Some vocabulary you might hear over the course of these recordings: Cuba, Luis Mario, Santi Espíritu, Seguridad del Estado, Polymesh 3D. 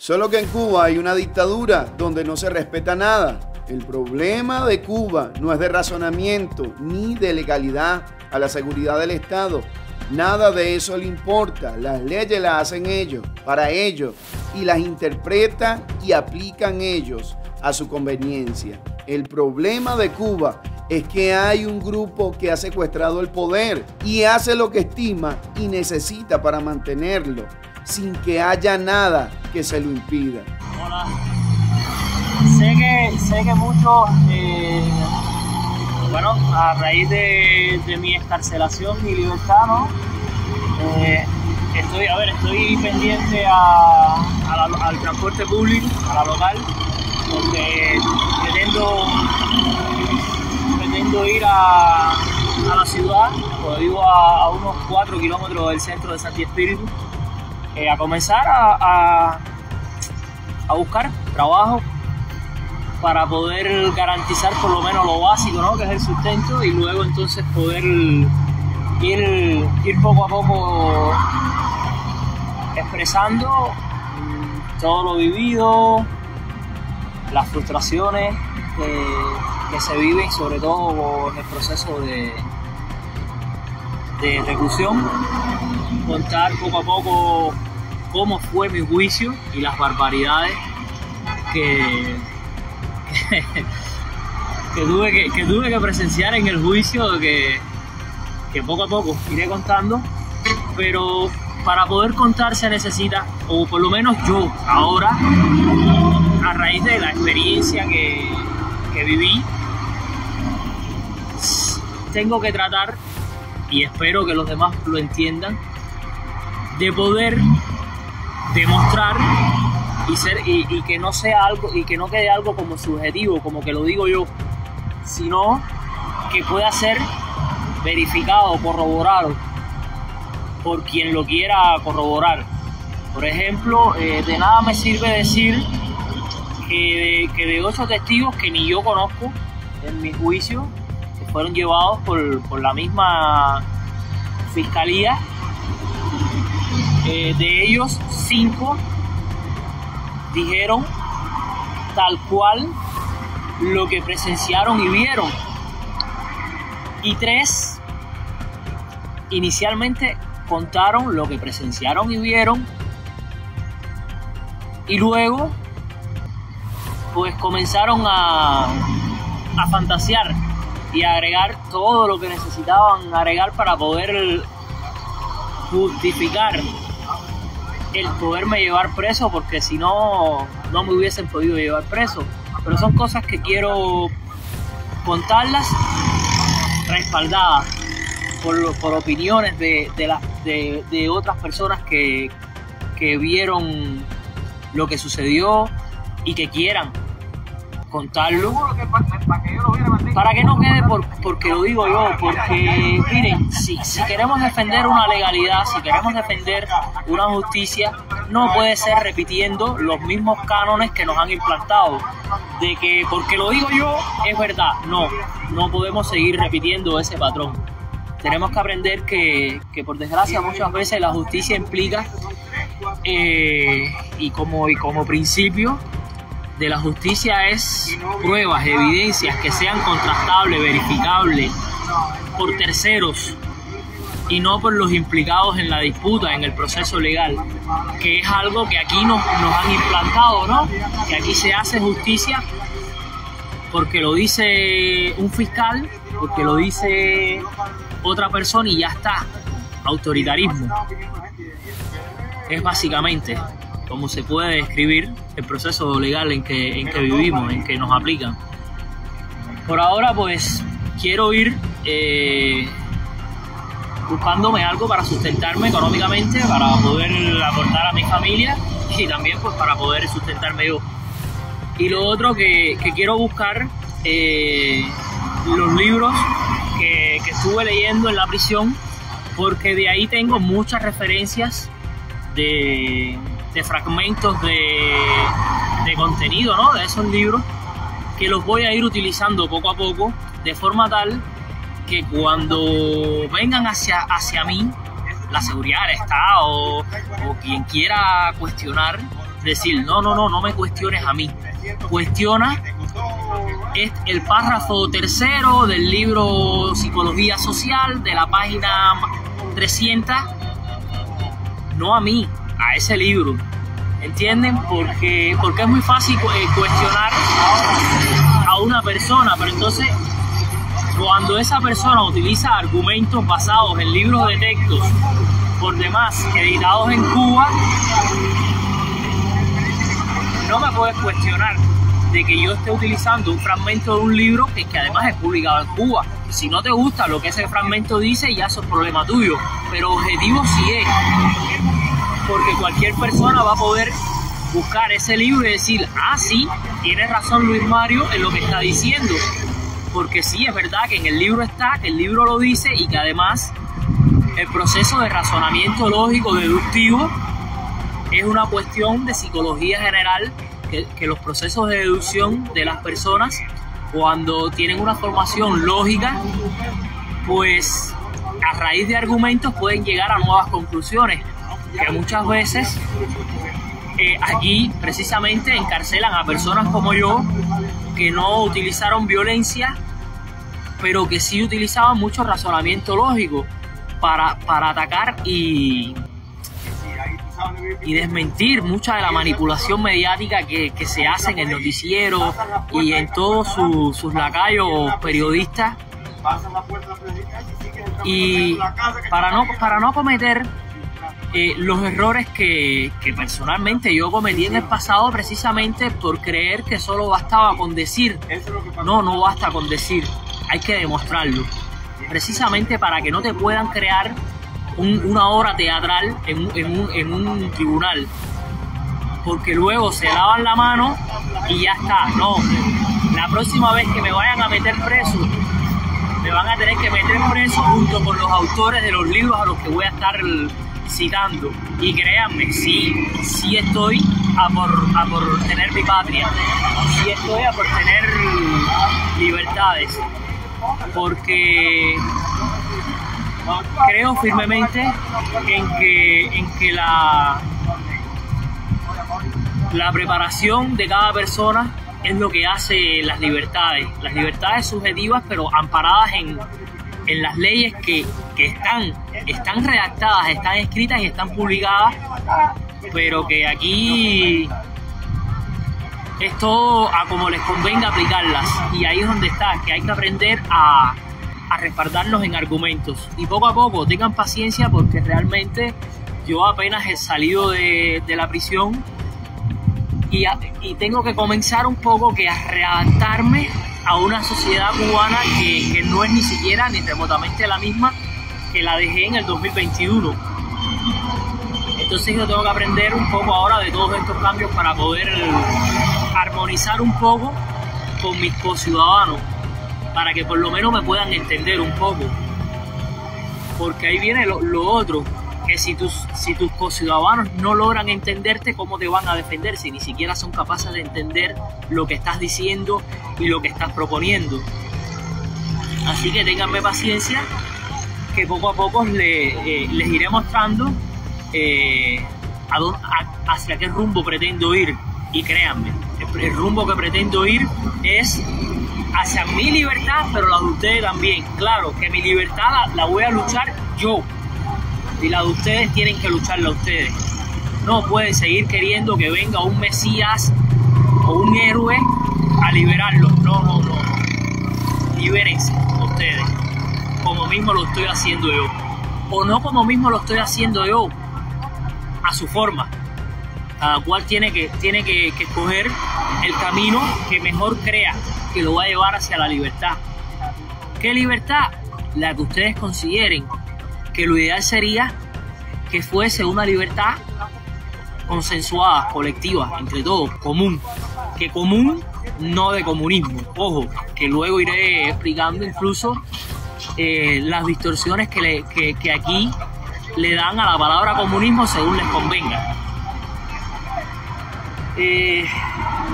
Solo que en Cuba hay una dictadura donde no se respeta nada. El problema de Cuba no es de razonamiento ni de legalidad a la seguridad del Estado. Nada de eso le importa. Las leyes las hacen ellos, para ellos, y las interpretan y aplican ellos a su conveniencia. El problema de Cuba es que hay un grupo que ha secuestrado el poder y hace lo que estima y necesita para mantenerlo, sin que haya nada que se lo impida. Hola. Sé que muchos, bueno, a raíz de mi excarcelación, mi libertad, ¿no? Estoy pendiente al transporte público, a la local, porque pretendo ir a la ciudad, como digo, a unos 4 kilómetros del centro de Santi Espíritu, a comenzar a buscar trabajo para poder garantizar por lo menos lo básico, ¿no?, que es el sustento, y luego entonces poder ir poco a poco expresando todo lo vivido, las frustraciones que se viven, sobre todo en el proceso de reclusión, contar poco a poco cómo fue mi juicio y las barbaridades que tuve que presenciar en el juicio, que poco a poco iré contando, pero para poder contar se necesita, o por lo menos yo ahora, a raíz de la experiencia que viví, tengo que tratar, y espero que los demás lo entiendan, de poder demostrar y que no sea algo, y que no quede algo como subjetivo, como que lo digo yo, sino que pueda ser verificado, corroborado por quien lo quiera corroborar. Por ejemplo, de nada me sirve decir que de 8 testigos que ni yo conozco en mi juicio, que fueron llevados por la misma fiscalía, de ellos 5 dijeron tal cual lo que presenciaron y vieron, y 3 inicialmente contaron lo que presenciaron y vieron, y luego pues comenzaron a fantasear y a agregar todo lo que necesitaban agregar para poder justificar el poderme llevar preso, porque si no, no me hubiesen podido llevar preso. Pero son cosas que quiero contarlas respaldadas por opiniones de otras personas que vieron lo que sucedió y que quieran contarlo, para que no quede porque lo digo yo, porque miren, si queremos defender una legalidad, si queremos defender una justicia, no puede ser repitiendo los mismos cánones que nos han implantado, de que porque lo digo yo es verdad. No podemos seguir repitiendo ese patrón. Tenemos que aprender que por desgracia muchas veces la justicia implica, y como principio de la justicia, es pruebas, evidencias que sean contrastables, verificables por terceros y no por los implicados en la disputa, en el proceso legal, que es algo que aquí nos han implantado, ¿no? Que aquí se hace justicia porque lo dice un fiscal, porque lo dice otra persona y ya está. Autoritarismo. Es básicamente como se puede describir el proceso legal en que vivimos, en que nos aplican. Por ahora, pues, quiero ir buscándome algo para sustentarme económicamente, para poder aportar a mi familia y también, pues, para poder sustentarme yo. Y lo otro que quiero buscar, los libros que estuve leyendo en la prisión, porque de ahí tengo muchas referencias de fragmentos de contenido, ¿no?, de esos libros, que los voy a ir utilizando poco a poco, de forma tal que cuando vengan hacia mí la seguridad del Estado, o quien quiera cuestionar decir, no me cuestiones a mí, cuestiona es el párrafo tercero del libro Psicología Social de la página 300, no a mí, a ese libro, ¿entienden? Porque es muy fácil cuestionar a una persona, pero entonces cuando esa persona utiliza argumentos basados en libros de textos, por demás, editados en Cuba, no me puedes cuestionar de que yo esté utilizando un fragmento de un libro que además es publicado en Cuba. Si no te gusta lo que ese fragmento dice, ya eso es problema tuyo, pero objetivo sí es, porque cualquier persona va a poder buscar ese libro y decir, ah sí, tiene razón Luis Mario en lo que está diciendo, porque sí es verdad que en el libro está, que el libro lo dice y que además el proceso de razonamiento lógico deductivo es una cuestión de psicología general, que los procesos de deducción de las personas cuando tienen una formación lógica, pues a raíz de argumentos pueden llegar a nuevas conclusiones, que muchas veces aquí precisamente encarcelan a personas como yo, que no utilizaron violencia, pero que sí utilizaban mucho razonamiento lógico para atacar y desmentir mucha de la manipulación mediática que se hace en el noticiero y en todos sus lacayos periodistas, y para no cometer los errores que personalmente yo cometí en el pasado, precisamente por creer que solo bastaba con decir. No basta con decir, hay que demostrarlo, precisamente para que no te puedan crear una obra teatral en un tribunal, porque luego se lavan la mano y ya está. No, la próxima vez que me vayan a meter preso, me van a tener que meter preso junto con los autores de los libros a los que voy a estar citando, y créanme, sí estoy a por tener mi patria, sí estoy a por tener libertades, porque creo firmemente en que la preparación de cada persona es lo que hace las libertades subjetivas, pero amparadas en las leyes que están redactadas, están escritas y están publicadas, pero que aquí es todo a como les convenga aplicarlas, y ahí es donde está, que hay que aprender a respaldarnos en argumentos, y poco a poco tengan paciencia, porque realmente yo apenas he salido de la prisión y tengo que comenzar un poco que a readaptarme a una sociedad cubana que no es ni siquiera ni remotamente la misma que la dejé en el 2021. Entonces yo tengo que aprender un poco ahora de todos estos cambios para poder armonizar un poco con mis conciudadanos, para que por lo menos me puedan entender un poco, porque ahí viene lo otro, que si tus conciudadanos no logran entenderte, ¿cómo te van a defender si ni siquiera son capaces de entender lo que estás diciendo y lo que estás proponiendo? Así que ténganme paciencia, que poco a poco les iré mostrando hacia qué rumbo pretendo ir, y créanme, el rumbo que pretendo ir es hacia mi libertad, pero la de ustedes también. Claro, que mi libertad la voy a luchar yo, y la de ustedes tienen que lucharla ustedes. No pueden seguir queriendo que venga un mesías o un héroe a liberarlos. No. Libérense ustedes, como mismo lo estoy haciendo yo. O no como mismo lo estoy haciendo yo, a su forma. Cada cual tiene que escoger el camino que mejor crea que lo va a llevar hacia la libertad. ¿Qué libertad? La que ustedes consideren, que lo ideal sería que fuese una libertad consensuada, colectiva, entre todos, común. Que común, no de comunismo. Ojo, que luego iré explicando incluso las distorsiones que aquí le dan a la palabra comunismo según les convenga.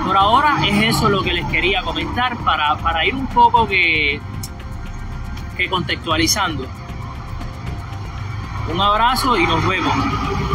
Por ahora es eso lo que les quería comentar para ir un poco que contextualizando. Un abrazo y nos vemos.